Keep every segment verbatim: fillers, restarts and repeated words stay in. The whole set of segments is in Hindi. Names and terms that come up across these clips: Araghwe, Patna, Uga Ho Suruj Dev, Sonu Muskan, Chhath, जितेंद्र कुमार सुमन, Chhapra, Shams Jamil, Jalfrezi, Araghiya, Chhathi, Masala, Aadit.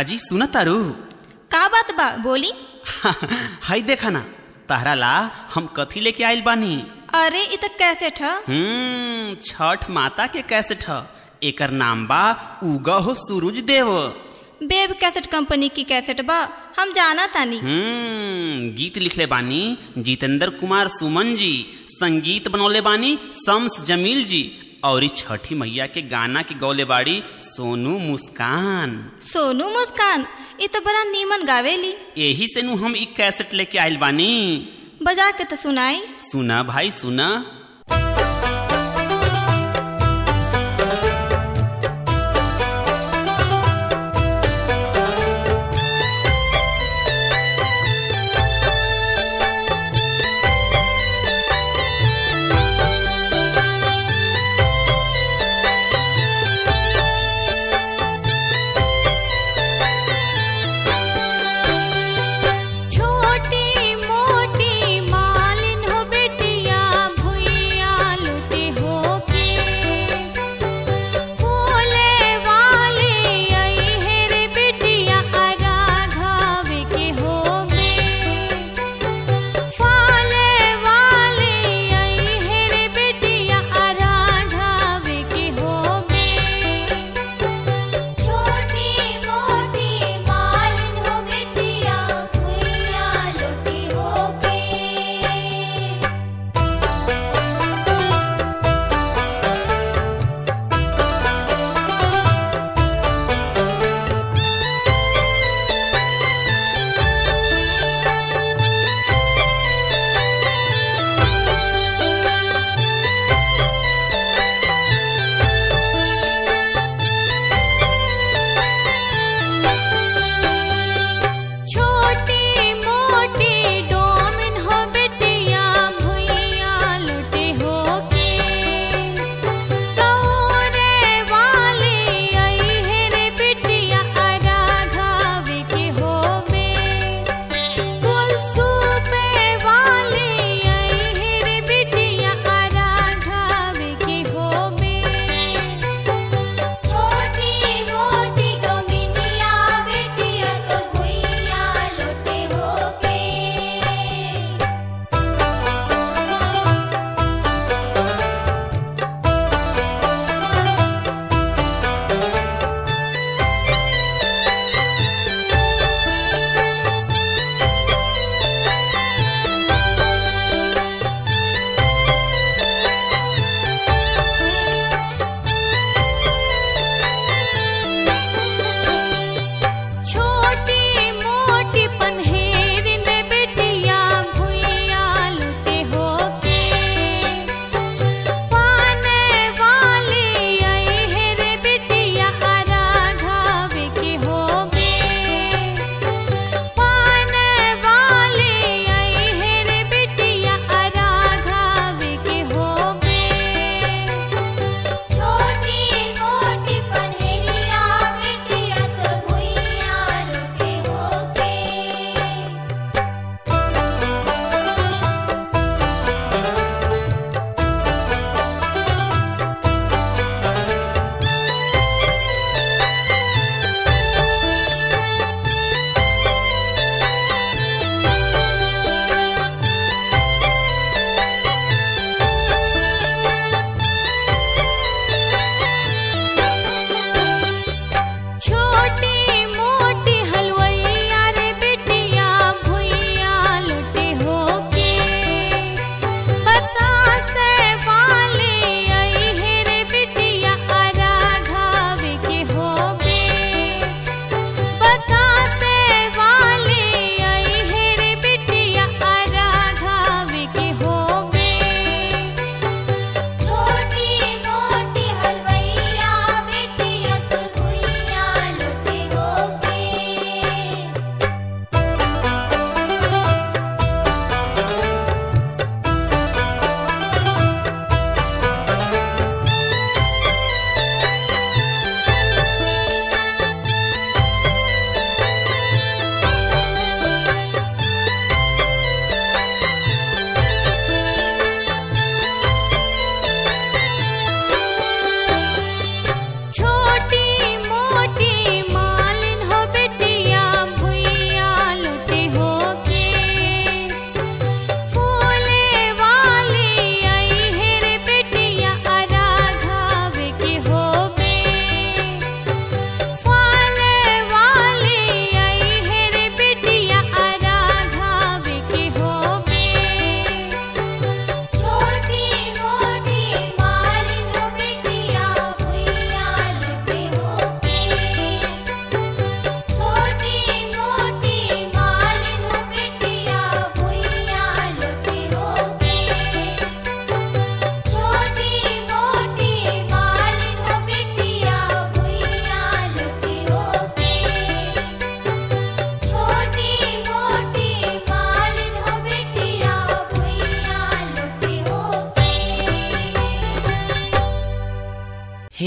अजी सुना तारू का बात बा बोली। हाय देखा ना तहरा ला हम कथी लेके आयल बानी। अरे इत कैसे था? हम्म छठ माता के कैसे था। एकर नाम बा उगा हो Suraj Dev. Babe cassette company की कैसेट बा हम जाना तानी। हम्म गीत लिखले बानी जितेंद्र कुमार सुमन जी, संगीत बनौले बानी शम्स जमील जी और छठी मैया के गाना की गौले बाड़ी सोनू मुस्कान। सोनू मुस्कान ये तो बड़ा नीमन गावेली। यही से नू हम एक कैसेट लेके आयल बानी। बजा के तो सुनाई। सुना भाई सुना। छोटी मोटी मालिन हो बेटिया भुई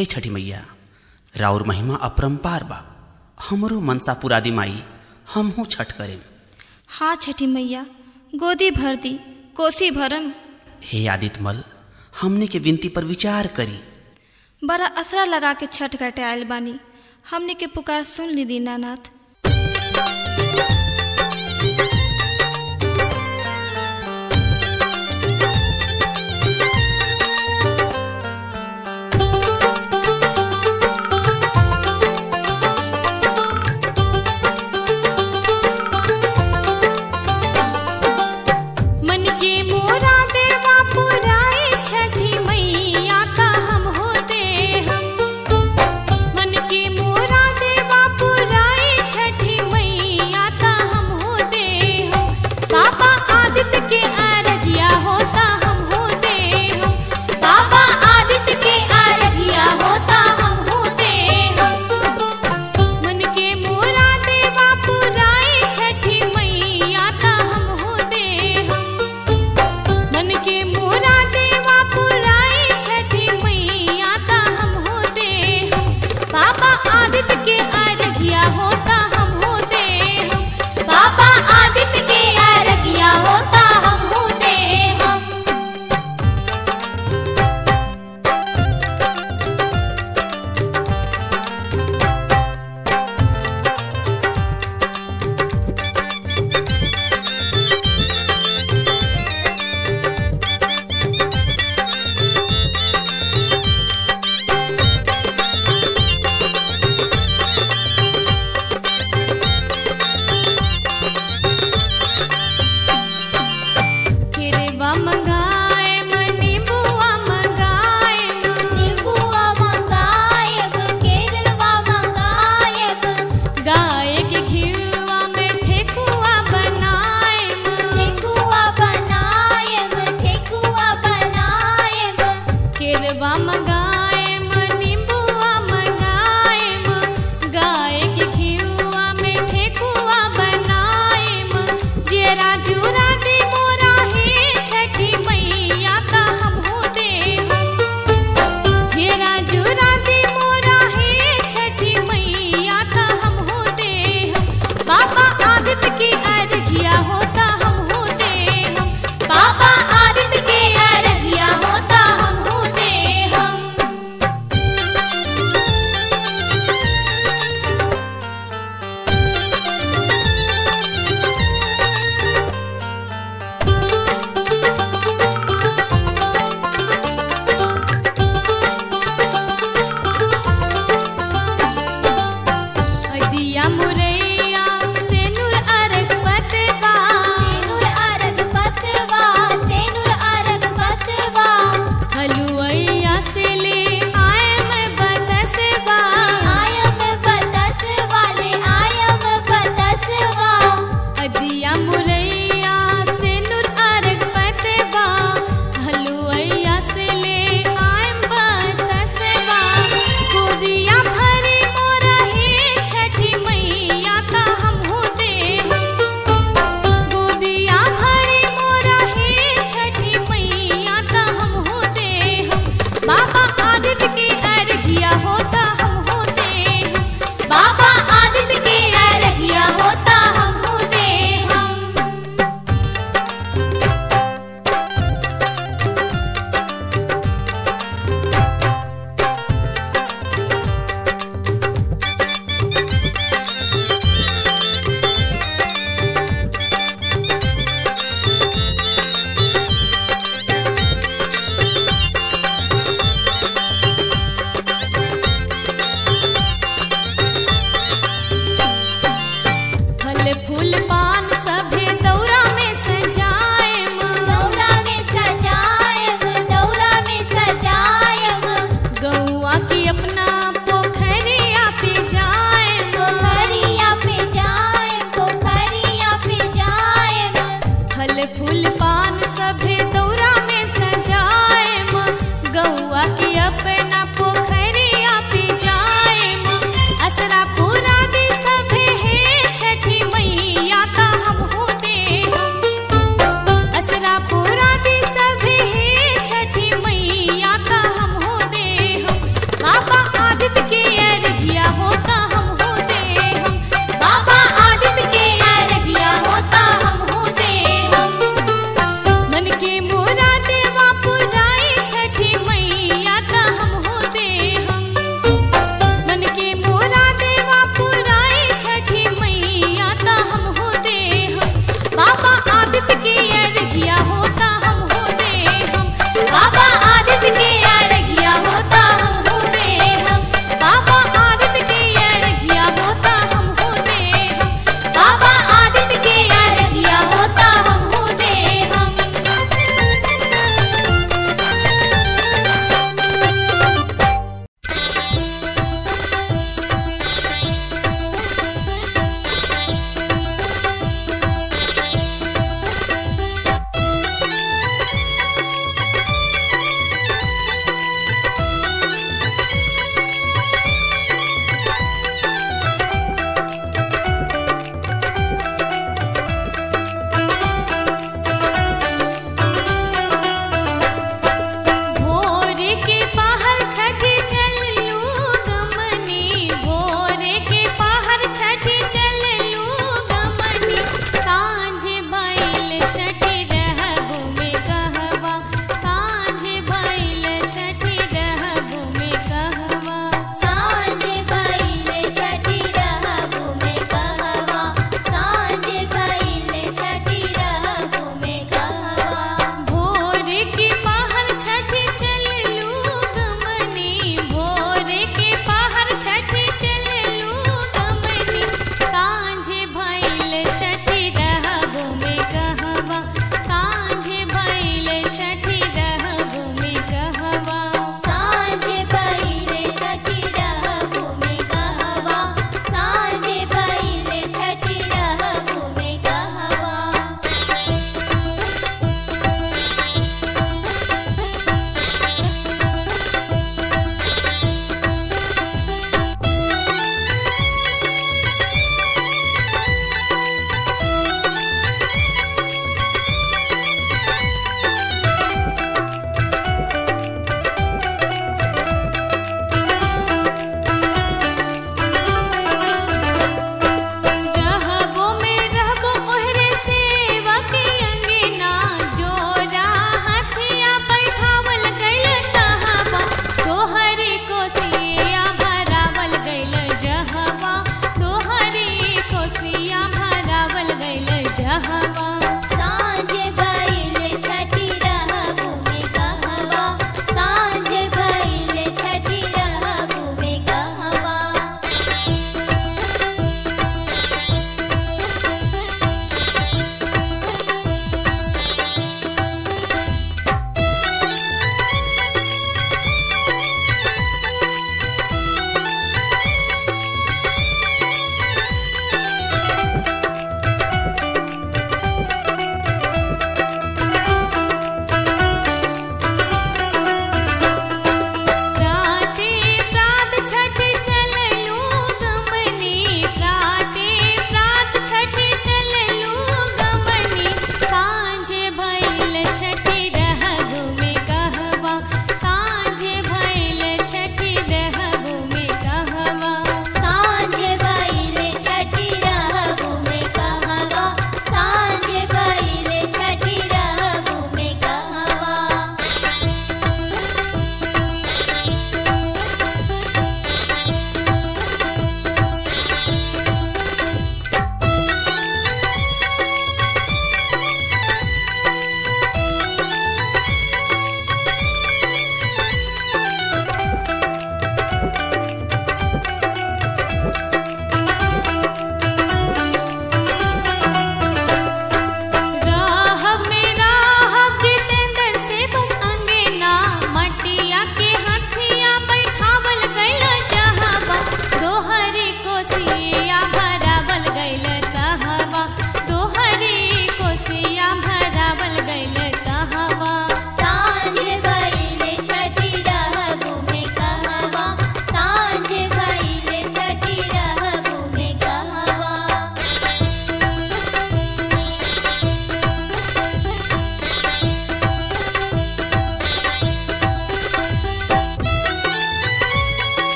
हे छठी मैया, राउर महिमा अपरंपार बा। हमरो मनसा पुरादी माई, हमहू छठ करें। हाँ छठी मैया, गोदी भर दी, कोसी भरम। हे आदित्यमल, हमने के विनती पर विचार करी। बड़ा असरा लगा के छठ कटे आयल बानी। हमने के पुकार सुन ली दीनानाथ।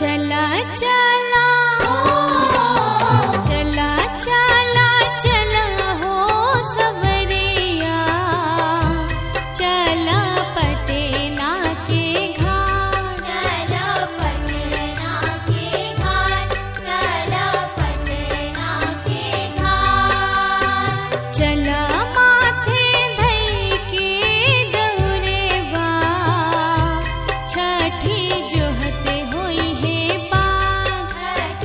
चला चला चला चला चला हो सवरिया, चला पटेना के घाट, चला पटेना के घाट, चला पटेना के घाट,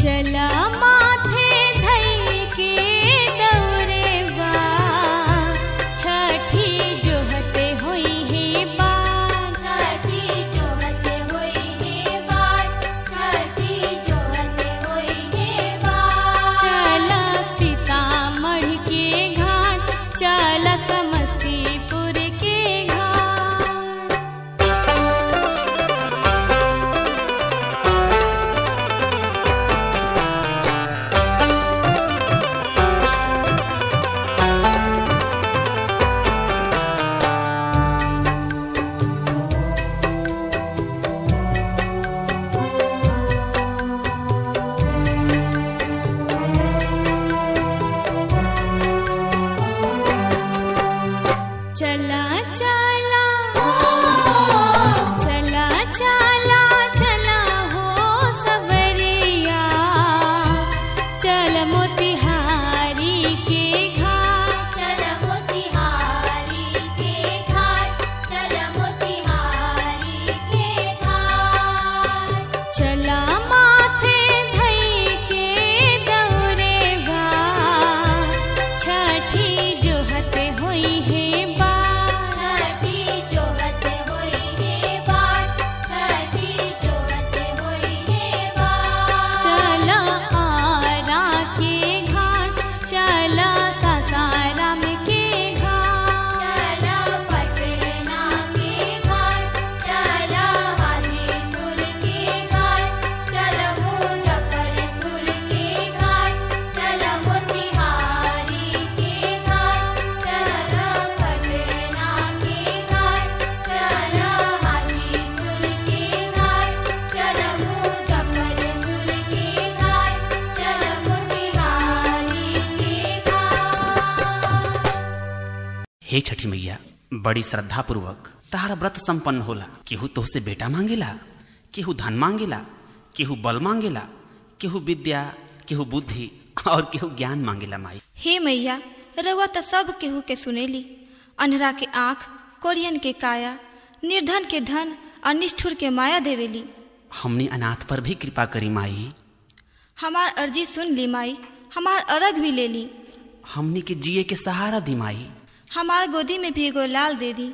चला माथे धई के दहुरेवा, छठी जो हते होई है हे छठी मैया, बड़ी श्रद्धा पूर्वक तारा व्रत संपन्न होला। केहू तोहसे बेटा मांगेला, केहू धन मांगेला, केहू बल मांगेला, केहू विद्या, केहू बुद्धि और केहू ज्ञान मांगेला। माई हे मैया, रवा त सब केहू के सुनेली। अन्हरा के आँख, कोरियन के काया, निर्धन के धन और निष्ठुर के माया देवेली। हमने अनाथ पर भी कृपा करी माई। हमार अर्जी सुन ली माई, हमार अर्घ भी ले ली। हमनी के जिये के सहारा दी माई, हमार गोदी में भी एगो लाल दे दी।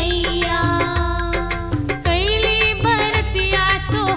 मैया कैली भरतिया तो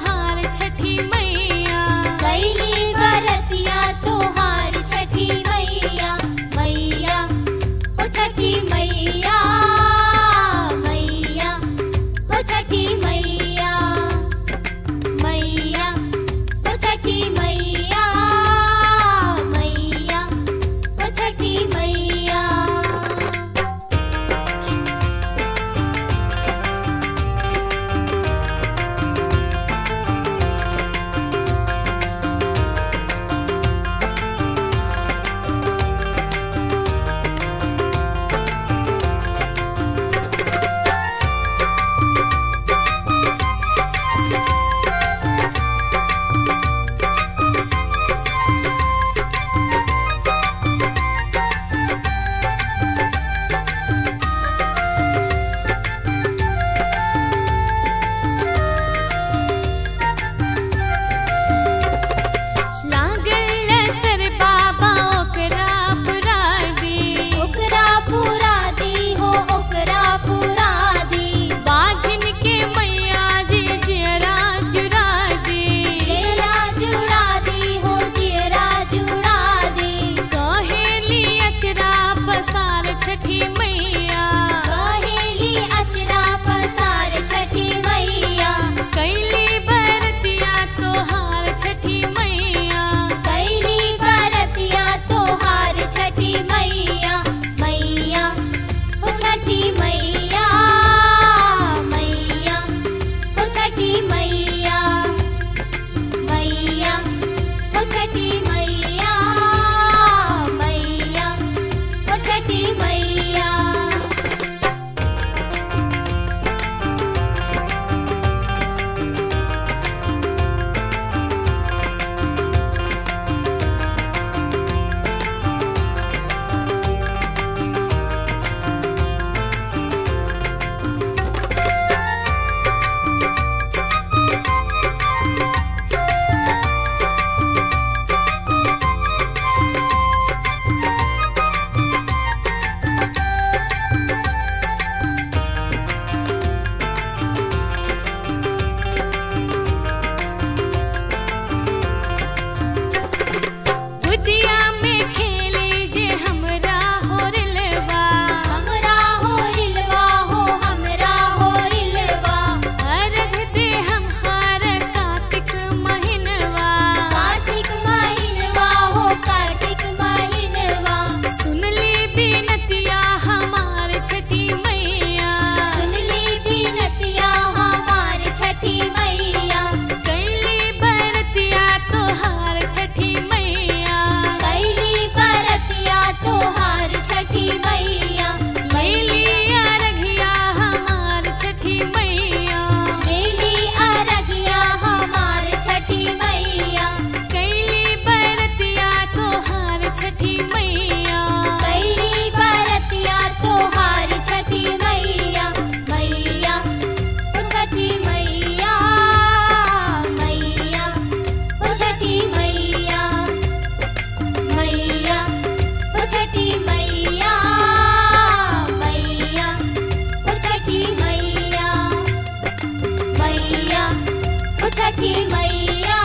छठी मैया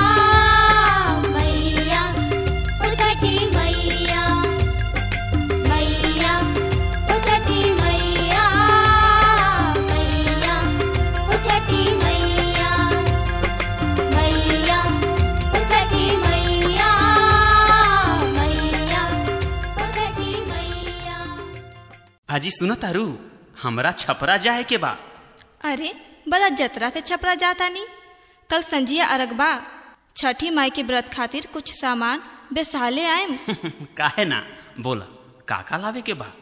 मैया ओ छठी मैया मैया ओ छठी मैया मैया ओ छठी मैया मैया ओ छठी मैया मैया ओ छठी मैया। आजी सुनो तारू, हमरा छपरा जाए के बा। अरे बड़ा जतरा से छपरा जाता नहीं। कल संजिया अरगबा छठी माई के व्रत खातिर कुछ सामान बेसाले आएम। काहे ना, बोला काका लावे के बा।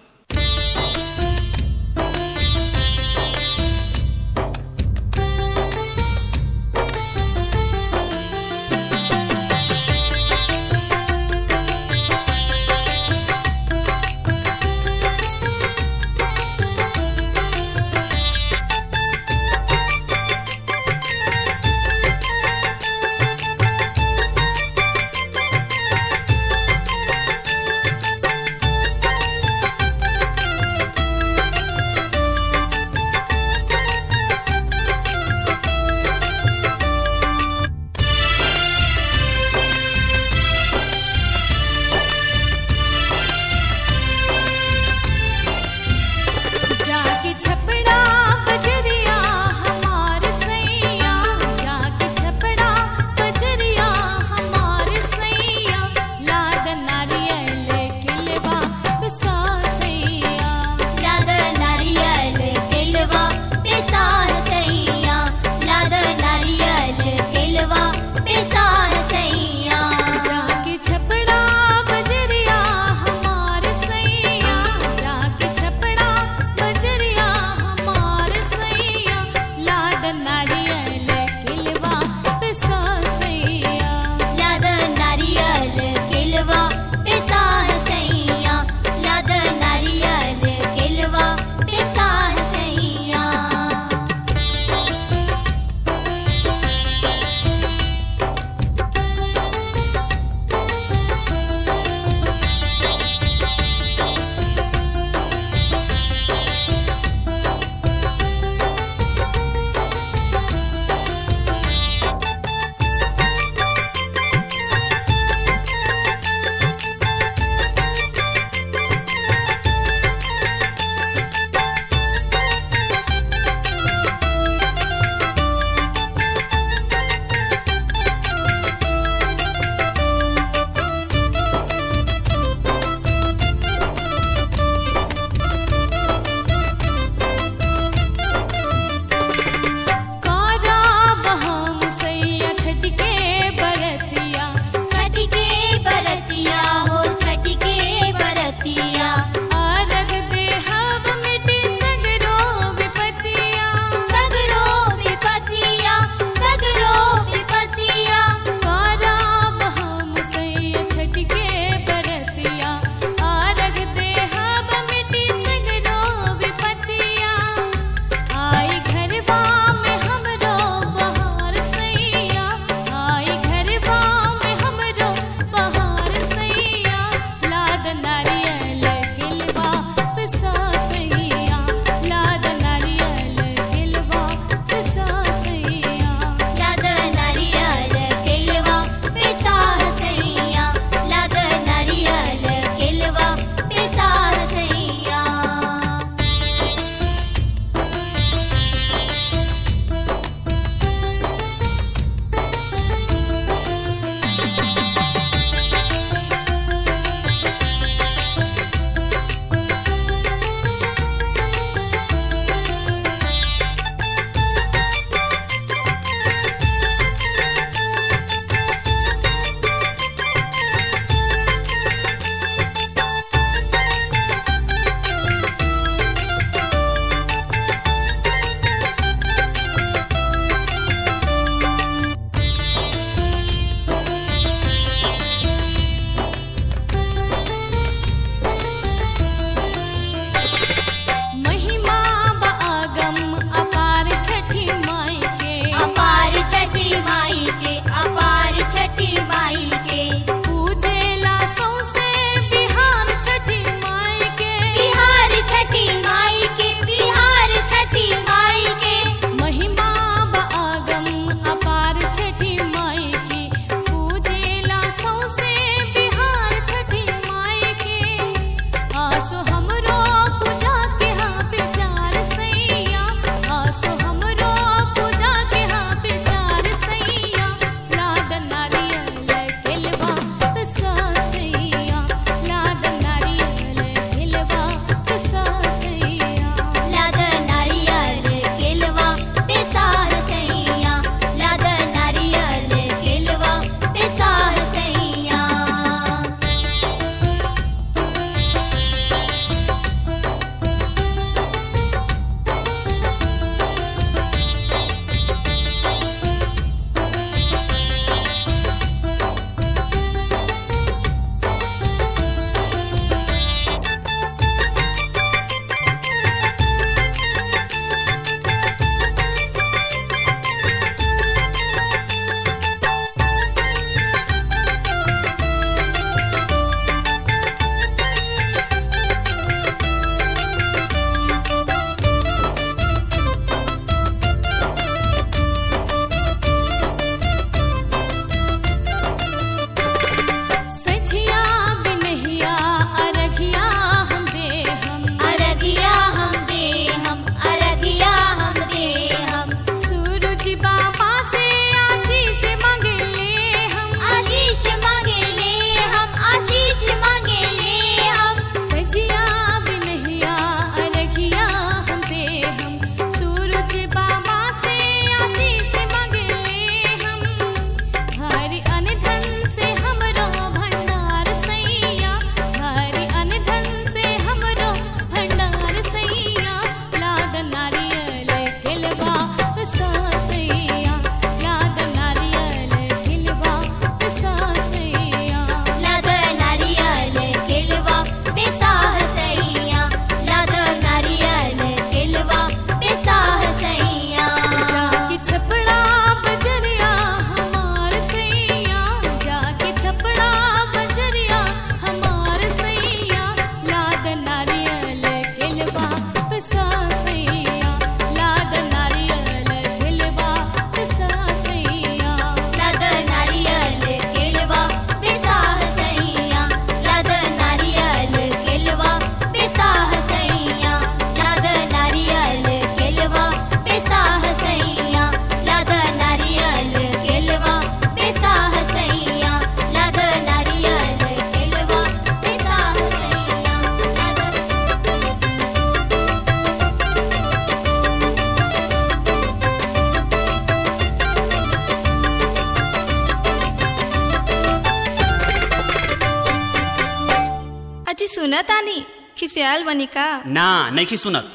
सुना तानी खिसियाल बनी का? ना नहीं सुनत।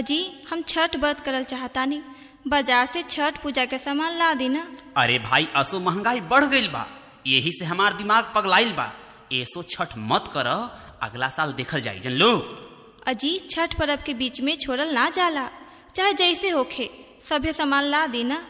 अजी हम छठ व्रत करल चाहतानी, बाजार से छठ पूजा के सामान ला देना। अरे भाई असो महंगाई बढ़ गई बा, यही से हमार दिमाग पगलाइल बा। ऐसो छठ मत कर, अगला साल देखल जाई जन लो। अजी छठ पर्व के बीच में छोड़ल ना जाला, चाहे जैसे होखे सभी सामान ला देना।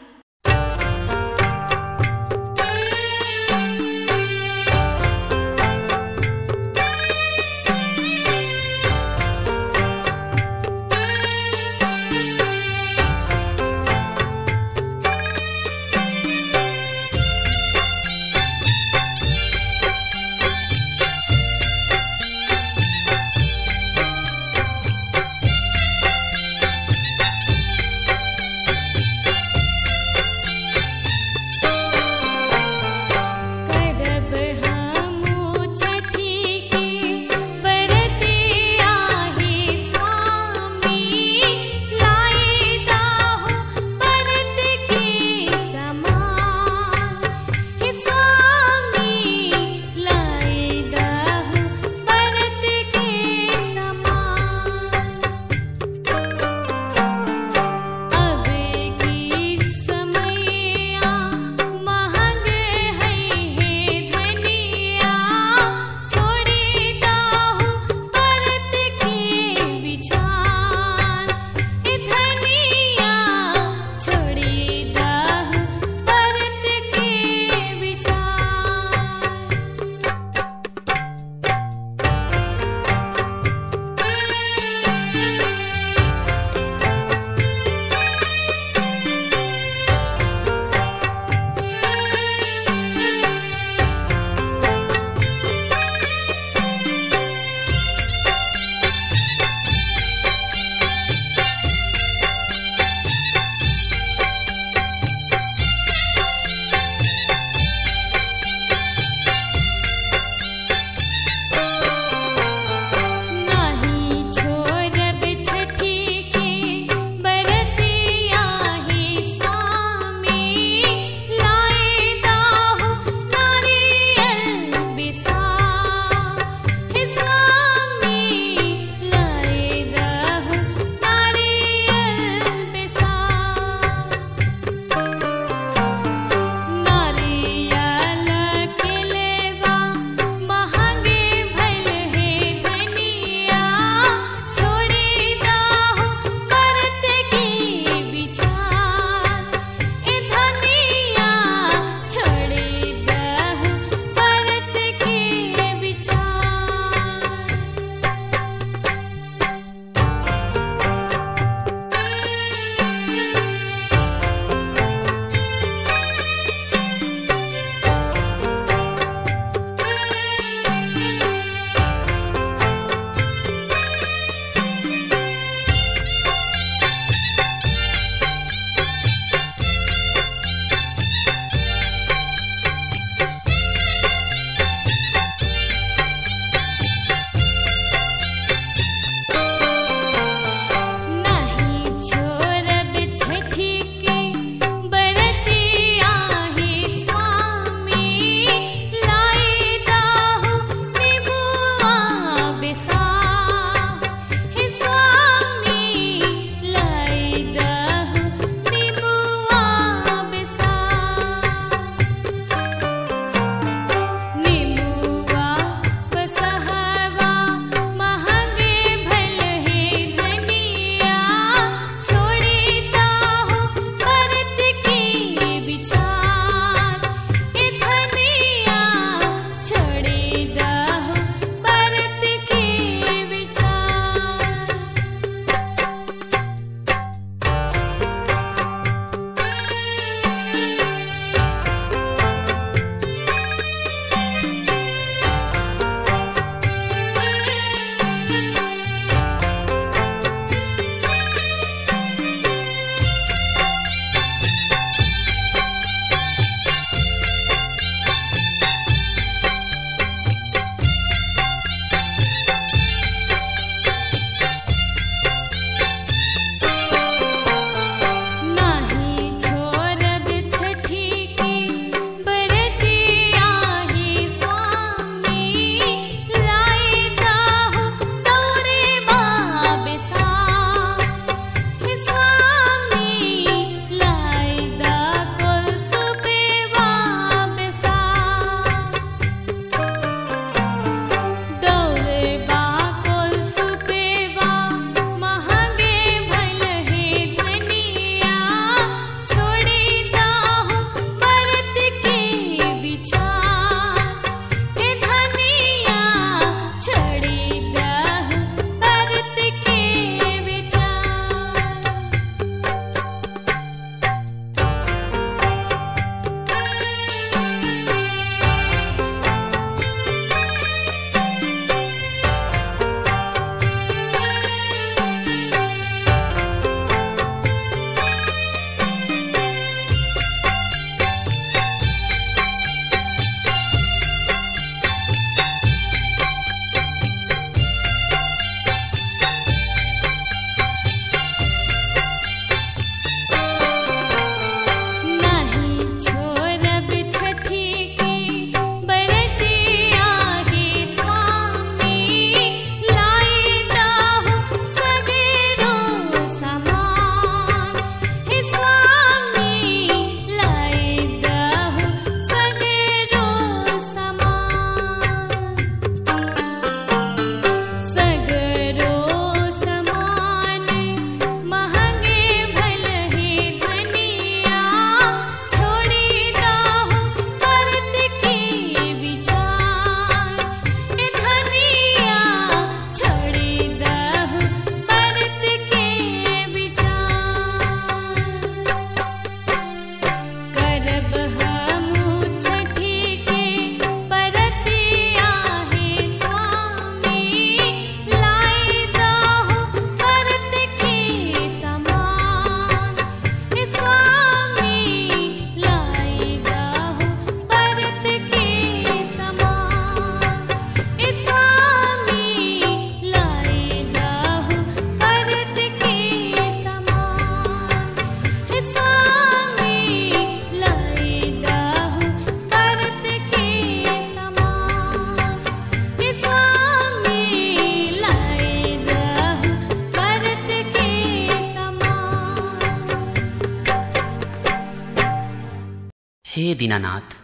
हे दीनानाथ,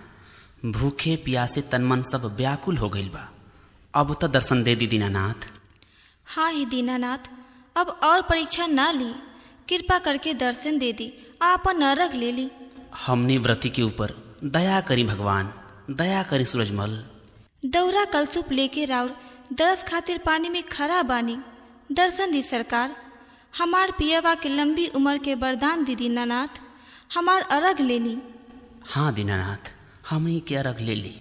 भूखे प्यासे तनमन सब व्याकुल हो गइल बा। अब तो दर्शन दे दी दीनानाथ। हाँ हे दीनानाथ, अब और परीक्षा ना ली, कृपा करके दर्शन दे दी, आप नरक ले ली। हमने व्रती के ऊपर दया करी भगवान, दया करी सूरजमल। दौरा कलसुप लेके राउर दरस खातिर पानी में खड़ा बानी, दर्शन दी सरकार। हमार पियावा के लंबी उम्र के वरदान दी दीनानाथ, हमार अर्घ ले ली। हाँ दीनानाथ, हम ही क्या अर्घ ले ली।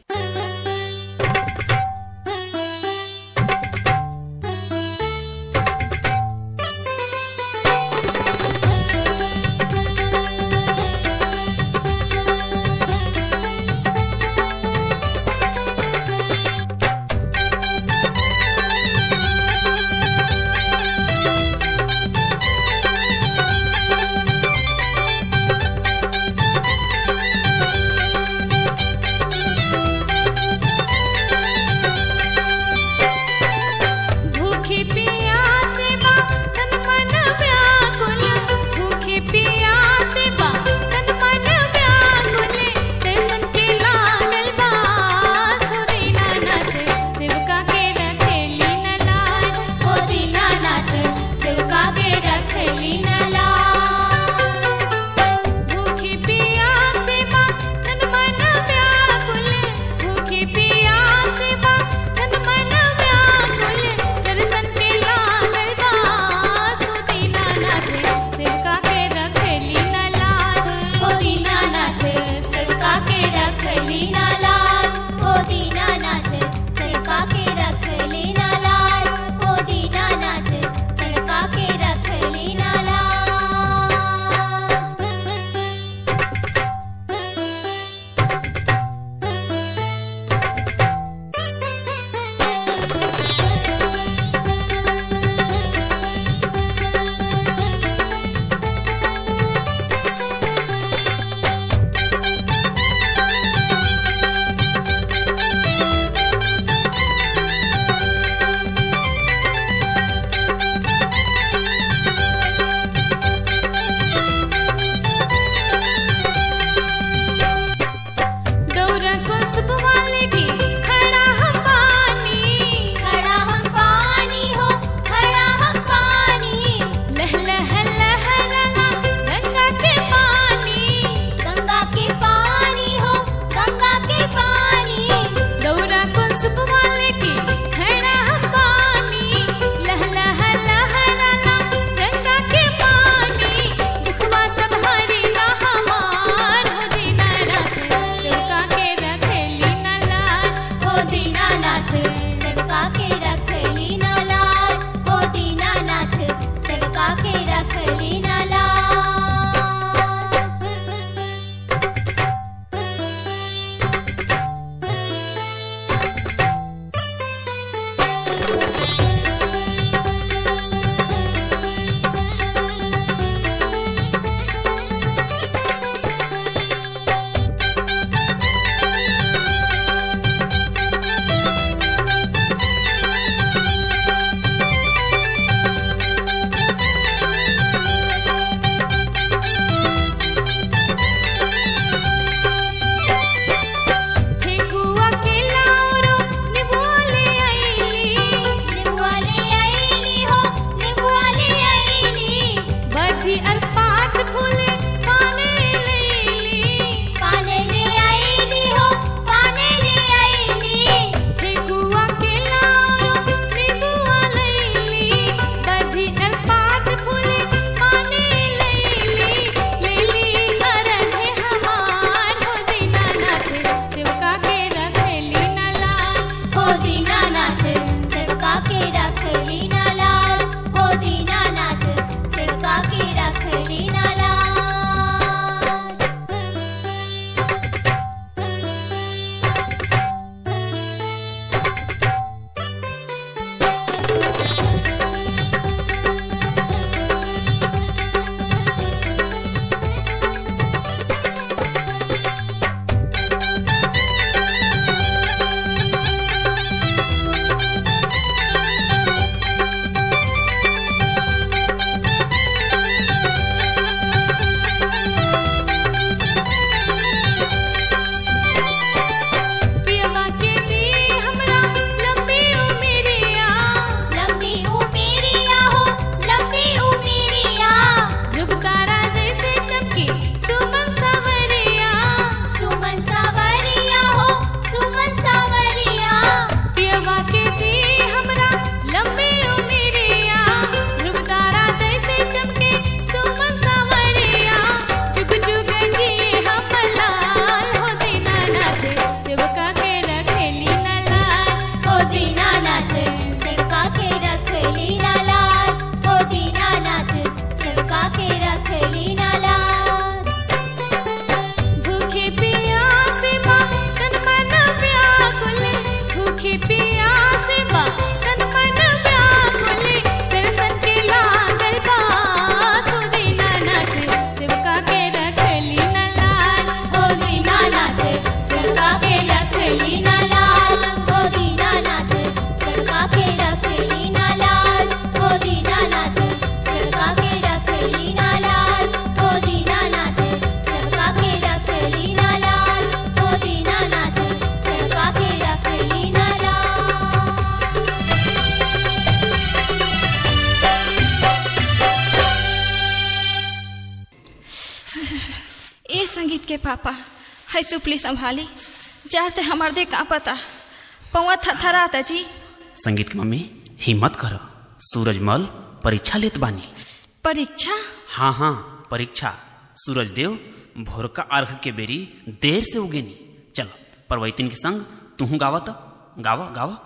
संगीत के पापा है सुपली संभाली जहाँ से हमार दे का पता पवा थरथरा जी। संगीत की मम्मी हिम्मत करो, सूरजमल परीक्षा लेत बानी। परीक्षा? हाँ हाँ परीक्षा। सूरज देव भोर का अर्घ के बेरी देर से उगेनी। चलो परवैतिन के संग तू गावा तो गावा गावा